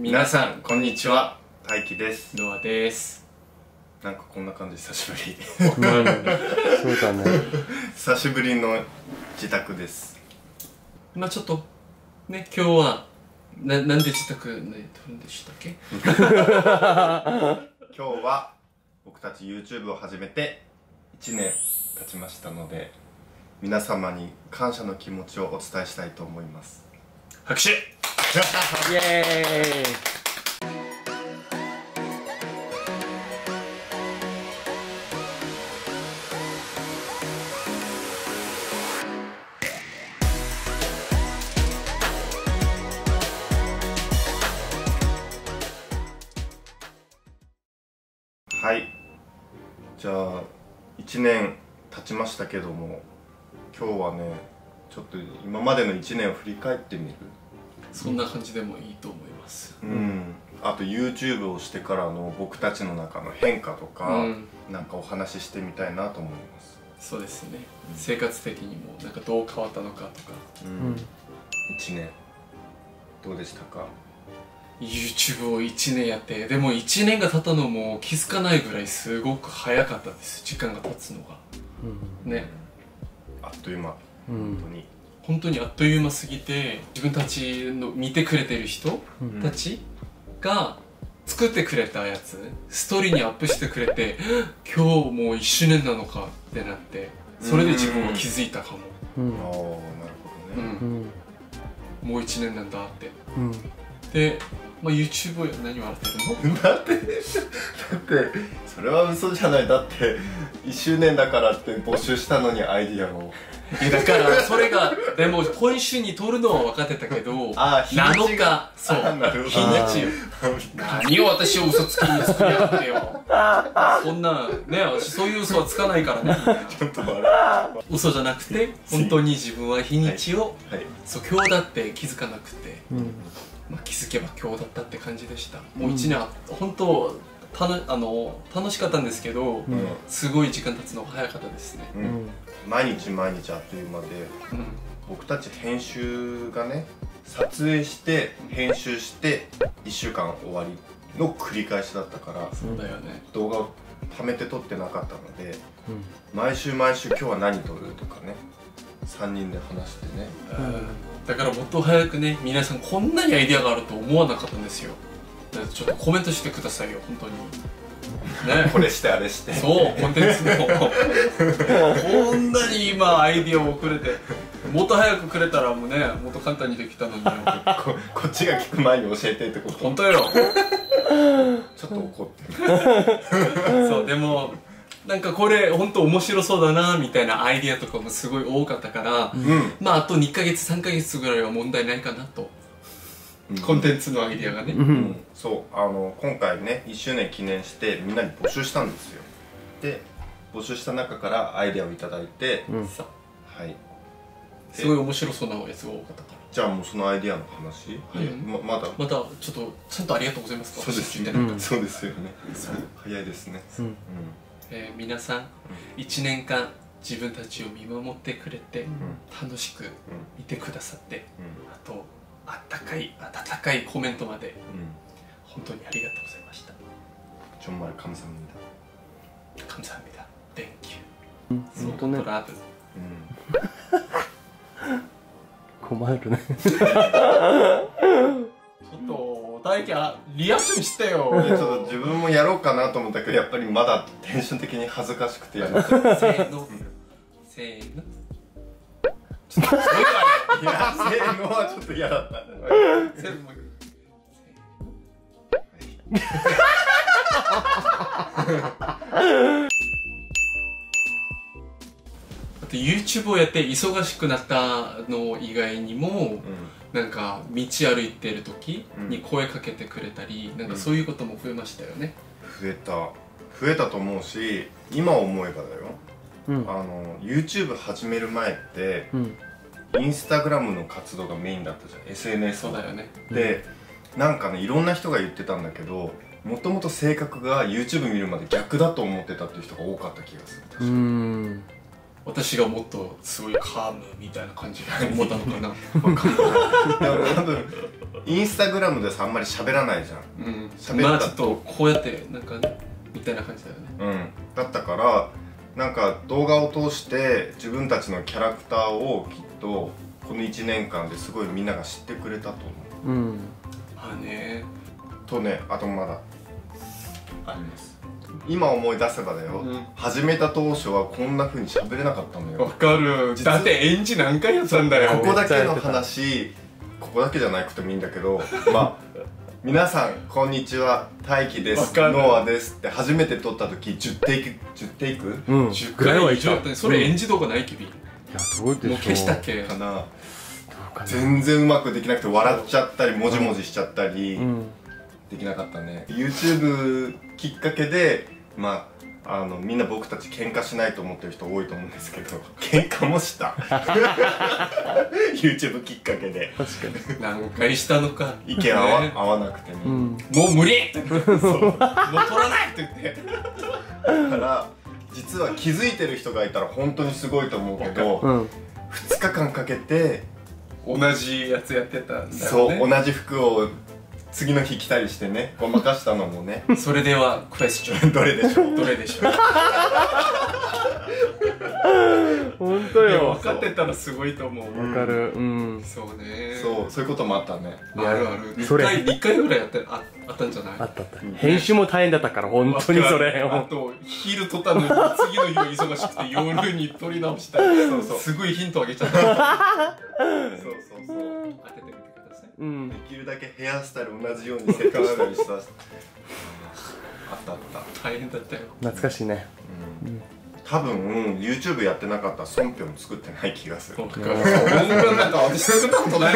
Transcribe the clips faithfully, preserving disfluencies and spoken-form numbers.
皆さんこんにちは、大輝です。ノアです。なんかこんな感じ久しぶりそうだね、久しぶりの自宅です。まあちょっとね、今日は な, なんで自宅で撮るんでしたっけ今日は僕たち YouTube を始めていちねん経ちましたので、皆様に感謝の気持ちをお伝えしたいと思います。拍手イエーイ。はい、じゃあいちねん経ちましたけども、今日はねちょっと今までのいちねんを振り返ってみる、そんな感じでもいいと思います。うん、あと YouTube をしてからの僕たちの中の変化とか、うん、なんかお話ししてみたいなと思います。そうですね、うん、生活的にもなんかどう変わったのかとか、うん、いちねんどうでしたか？ YouTube をいちねんやって、でもいちねんが経ったのも気づかないぐらいすごく早かったです、時間が経つのが、うん、ね、あっという間、うん、本当に本当にあっという間すぎて、自分たちの見てくれてる人たちが作ってくれたやつストーリーにアップしてくれて、今日もういっしゅうねんなのかってなって、それで自分は気づいたかも。ああ、なるほどね、うん、もういちねんなんだって、うん、で、まあ、YouTube を何笑ってるのだってだってそれは嘘じゃない。だっていっしゅうねんだからって募集したのにアイディアをだからそれがでも今週に撮るのは分かってたけど、なのか、そう、日にちよ、何を私を嘘つきに作りやがってよ、そんなね、私そういう嘘はつかないからね。ちょっと笑う、嘘じゃなくて本当に自分は日にちを、そう、今日だって気づかなくて、気づけば今日だったって感じでした。もう一年本当たのあの楽しかったんですけど、うん、すごい時間経つのが早かったですね、うん、毎日毎日あっという間で、うん、僕たち編集がね、撮影して編集していっしゅうかん終わりの繰り返しだったから、そうだよね、動画を貯めて撮ってなかったので、うん、毎週毎週今日は何撮るとかね、さんにんで話してね、うん、だからもっと早くね、皆さんこんなにアイデアがあると思わなかったんですよ。ちょっとコメントしてくださいよ、本当にね、これしてあれして、そう、コンテンツのこんなに今アイディアをくれて、もっと早くくれたらもうね、もっと簡単にできたのにこ, こっちが聞く前に教えてってこと、本当よちょっと怒ってるそう、でもなんかこれ本当面白そうだなみたいなアイディアとかもすごい多かったから、うん、まああとにかげつさんかげつぐらいは問題ないかなと、コンテンツのアイディアがね、うんうん、そう、あの今回ねいっしゅうねん記念してみんなに募集したんですよ。で募集した中からアイディアをいただいて、うん、はい、すごい面白そうなやつが多かったから、じゃあもうそのアイディアの話、うん、はい、ま, まだまだちょっとちゃんとありがとうございますか、そうですね、うん、そうですよね早いですね、うん、うん、えー、皆さん、うん、いちねんかん自分たちを見守ってくれて、うん、楽しくいてくださって、うん、あとあったかい温かいコメントまで、うん、本当にありがとうございました。ちょんまる감사합니다 감사합니다 Thank you。 そう、トラブル、困るねちょっと大輝リアクションしてよ。ちょっと自分もやろうかなと思ったけど、やっぱりまだテンション的に恥ずかしくてやらない。せーのせーの、ちょっといや、せのはちょっと嫌だった。せのもあと YouTube をやって忙しくなったの以外にも、うん、なんか道歩いてる時に声かけてくれたり、うん、なんかそういうことも増えましたよね。増えた、増えたと思うし、今思えばだよ、うん、あの YouTube 始める前って、うん、インスタグラムの活動がメインだったじゃん、 エスエヌエス そうだよね。で、なんかね、いろんな人が言ってたんだけど、もともと性格が YouTube 見るまで逆だと思ってたっていう人が多かった気がする。確かに。私がもっとすごいカームみたいな感じで思ったのかな。多分インスタグラムでさあんまり喋らないじゃん、うん、喋ったらちょっとこうやってなんかみたいな感じだよね、うん、だったからなんか動画を通して自分たちのキャラクターをきっとこのいちねんかんですごいみんなが知ってくれたと思う。うん、まあねとね、あとまだあります。今思い出せばだよ、うん、始めた当初はこんな風に喋れなかったのよ。わかる。だって演じ何回やったんだよ。ここだけの話、ここだけじゃなくてもいいんだけどまあ皆さんこんにちは、大輝です、ノアですって初めて撮った時じゅっていく、うん、じゅっかいは一緒だったね。それ演じ動画ないきび、うん、いやどうでしょう、もう消したっけかな。全然うまくできなくて笑っちゃったりもじもじしちゃったり、うんうん、できなかったね。 YouTube きっかけでまあ、あのみんな僕たち喧嘩しないと思ってる人多いと思うんですけど、喧嘩もしたYouTube きっかけで。確かに何回したのか、意見合 わ,、ね、合わなくても、うん、もう無理って言って、そうもう取らないって言ってだから実は気づいてる人がいたら本当にすごいと思うけど、うん、ふつかかんかけて同じやつやってたんだよね。そう、同じ服を次の日来たりしてね、ごまかしたのもねそれではクエスチョンどれでしょうどれでしょう本当よ。分かってたらすごいと思う。分かる。うん、そうね、そうそういうこともあったね。あるある。いっかいぐらいやってあったんじゃない。あったあった。編集も大変だったから本当にそれ。あと昼撮ったのに次の日は忙しくて夜に撮り直したり、そうそう、すごいヒントあげちゃった。そうそうそう、当ててみてください。うん。できるだけヘアスタイル同じようにセカンドにした。あったあった。大変だったよ。懐かしいね。うん。多分 YouTube やってなかったらソンピョン作ってない気がする。僕はなんか私作ったことない。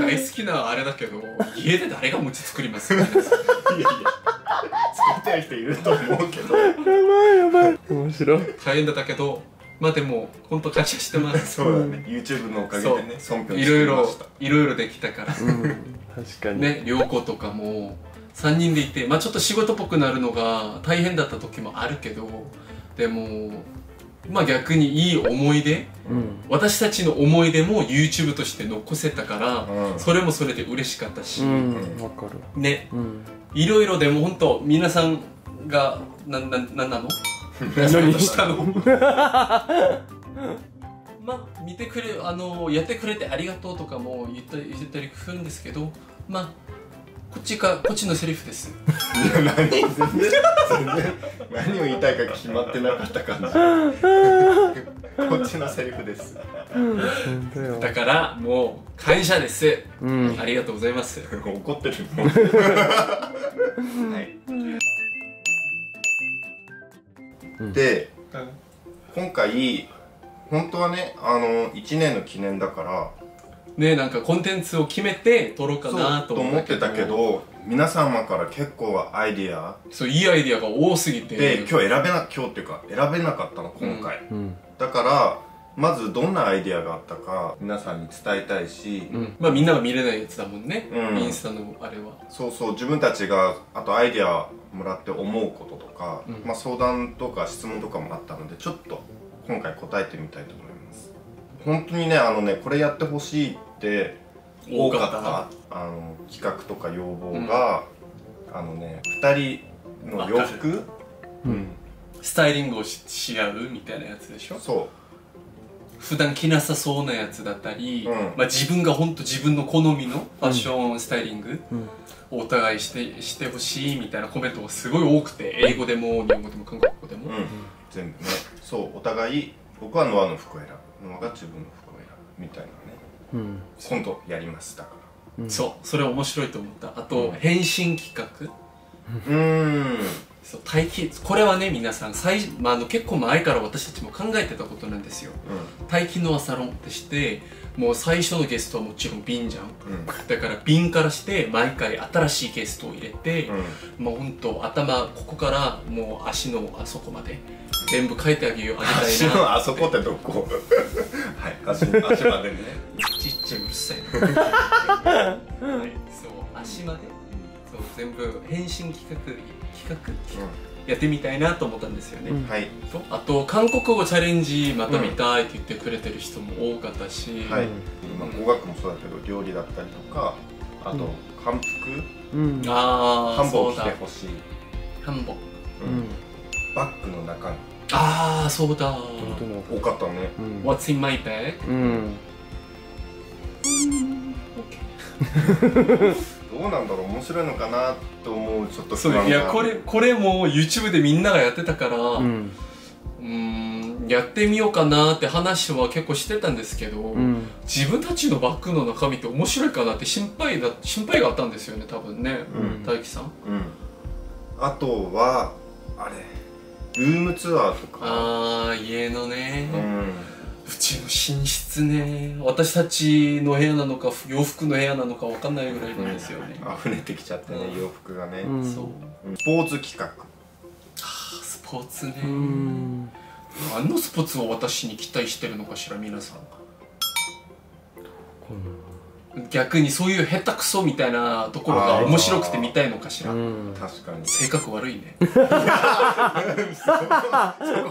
大好きなあれだけど、家で誰が餅作りますか。いやいや。作ってる人いると思うけど。やばいやばい。面白い。大変だったけど。まあでも本当感謝してます。そうだね。YouTube のおかげでね、損票してました。いろいろいろいろできたから。うん、確かに。ね、良子とかもさんにんでいて、まあちょっと仕事っぽくなるのが大変だった時もあるけど、でもまあ逆にいい思い出、うん、私たちの思い出も YouTube として残せたから、うん、それもそれで嬉しかったし。うん、わかる。ね、うん、いろいろでも本当皆さんがなんなんなんなの？何したのまあ見てくれあのやってくれてありがとうとかも言ったり言ったりするんですけど、まあこっちかこっちのセリフです。何全然何を言いたいか決まってなかった感じこっちのセリフです。だからもう感謝です、うん、ありがとうございます。怒ってるもんはい、で、うん、今回本当はね、あのいちねんの記念だからね、なんかコンテンツを決めて撮ろうかなと思ってたけど、皆様から結構アイディア、そういいアイディアが多すぎて、で今日選べな今日っていうか選べなかったの今回、うんうん、だからまずどんなアイディアがあったか皆さんに伝えたいし、うん、まあみんなが見れないやつだもんね、うん、インスタのあれは。そうそう、自分たちがあとアイディアもらって思うこととか、うん、まあ相談とか質問とかもあったので、ちょっと今回答えてみたいと思います。本当にね、あのね、これやってほしいって多かったあの企画とか要望が、うん、あのね、ふたりの洋服、うん、スタイリングを し, し合うみたいなやつでしょ。そう、普段着なさそうなやつだったり、うん、まあ自分が本当自分の好みのファッション、スタイリングをお互いしてしてほしいみたいなコメントがすごい多くて、英語でも日本語でも韓国語でも、うん、全部ね。そう、お互い僕はノアの服を選ぶ、ノアが自分の服を選ぶみたいなね、うん、今度やります。だから、うん、そう、それ面白いと思った。あと、うん、変身企画、うーん、そう大輝、これはね皆さん最、まあ、あの結構前から私たちも考えてたことなんですよ。大輝ノアサロンってして、もう最初のゲストはもちろんビンじゃん、うん、だからビンからして毎回新しいゲストを入れて、うん、もうほんと頭ここからもう足のあそこまで全部書いてあげようあげたいな。足のあそこってどこはい、足、足までねちっちゃいうるさいなはい、そう足まで全部変身企画企画、うん、やってみたいなと思ったんですよね、うん、はい、とあと韓国語チャレンジまた見たいって言ってくれてる人も多かったし、うん、はい、今語学もそうだけど料理だったりとか、あと韓服、うん、ああ、韓服着てほしい、韓服、バッグの中に、ああそうだ、多かったね、うん、What's in my bag？ うん、OK どうなんだろう、面白いのかなと思う、ちょっとそう、いやこれこれも YouTube でみんながやってたから、うん、うーんやってみようかなって話は結構してたんですけど、うん、自分たちのバッグの中身って面白いかなって心配だ心配があったんですよね、多分ね、うん、大樹さん、うん、あとはあれルームツアーとか、あー家のね、うんうちの寝室ね、私たちの部屋なのか洋服の部屋なのか分かんないぐらいなんですよね、あふれてきちゃってね、うん、洋服がね、うん、そうスポーツ企画、ああスポーツね、何のスポーツを私に期待してるのかしら皆さん、うん、逆にそういう下手くそみたいなところが面白くて見たいのかしら、うん、確かに性格悪いねそこ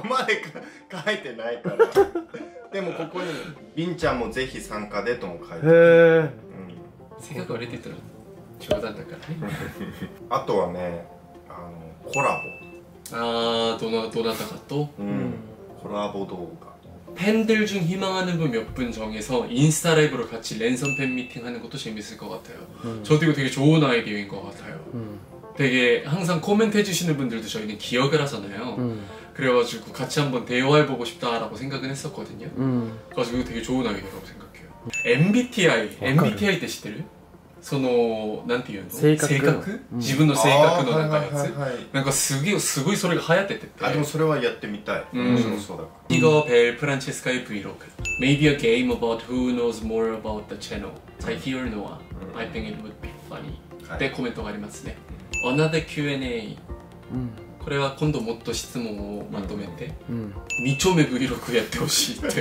まで書いてないからでもここに「りんちゃんもぜひ参加で」とも書いてある、性格悪いって言ったら冗談だからねあとはね、あのコラボ、ああどなたかと、うん、コラボ動画、팬들중희망하는분몇분정해서인스타라이브로같이랜선팬미팅하는것도재밌을것같아요저도이거되게좋은아이디어인것같아요되게항상코멘트해주시는분들도저희는기억을하잖아요 그래가지고 같이 한번 대화해보고 싶다라고 생각은 했었거든요. 음. 그래서 이거 되게 좋은 아이디어라고 생각해요. 엠비티아이, 엠비티아이 って知ってる? そのなんていうの性格自分の性格のなんかやつなんかすごいそれが流行っててあでもそれはやってみたい面白そうだからイゴベルフランチェスカイブイロク Maybe a game about who knows more about the channel. I hear Noah. I think it would be funny. ってコメントがありますね。 Another キューアンドエー これは今度もっと質問をまとめてに丁目 ブイろく やってほしいって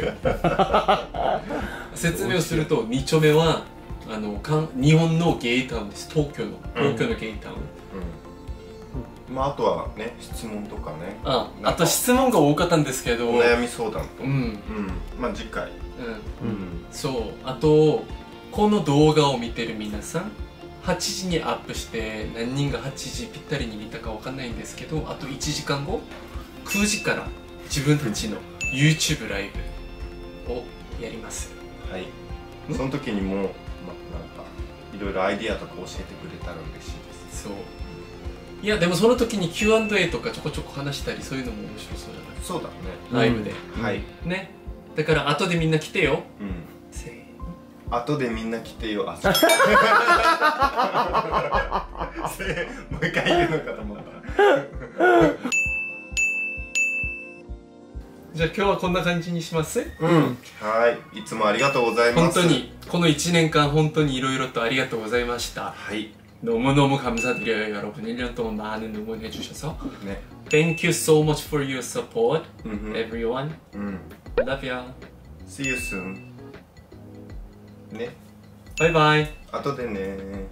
説明をすると、に丁目はあの日本のゲイタウンです、東京の東京のゲイタウン、うん、まああとはね質問とかね、ああと質問が多かったんですけど、お悩み相談と、うん、うん、まあ次回、うん、うん、そう、あとこの動画を見てる皆さんはちじにアップして何人がはちじぴったりに見たかわかんないんですけど、あといちじかんごくじから自分たちの YouTube ライブをやります。はい、その時にも、ま、なんかいろいろアイディアとか教えてくれたら嬉しいです。そう、いやでもその時に キューアンドエー とかちょこちょこ話したり、そういうのも面白そうじゃないですか。そうだね、ライブで、うん、はいね、だから後でみんな来てよ、うん、せー後でみんな来てよ。もう一回言うのかと思ったじゃあ今日はこんな感じにします。うん、はい、いつもありがとうございます。本当にこのいちねんかん本当にいろいろとありがとうございました。はい、너무너무감사드려요여러분 일 년 동안 많은응원해주셔서ね、Thank you so much for your support, everyone. Love ya. See you soon. ね、バイバイ。あとでねー。